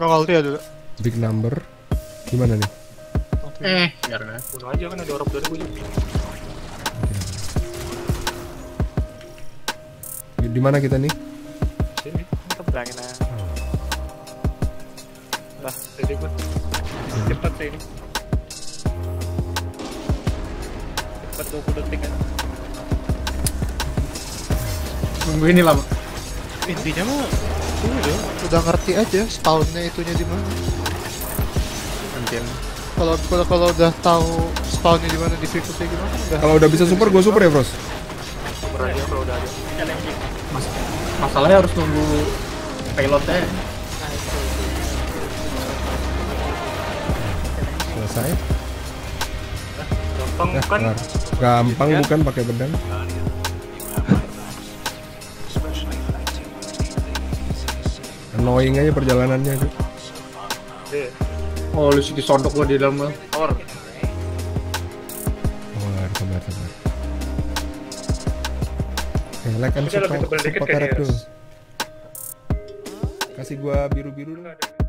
Roll ya dulu. Big number. Gimana nih? Biarin aja. Bunuh aja kan ada orb dari gue. Okay. Di mana kita nih? Sini, kita berangin aja. Lah, jadi gue cepat sih ini. Cepat 20 detik kan. Tunggu ini lama. Intinya mah udah ngerti aja spawnnya itunya di mana. Mungkin kalau udah tahu spawnnya di mana, difficulty gimana. Kalau udah bisa super, gua super ya, Bros. Super aja kalau udah ada. Masalahnya harus nunggu payloadnya. Selesai. Gampang bukan? Gampang bukan pakai pedang. Annoying aja perjalanannya tuh. Oh, lu disondok gua di dalam motor. Oh, harus sabar-sabar. Like and subscribe dulu. Kasih gua biru-biru dong.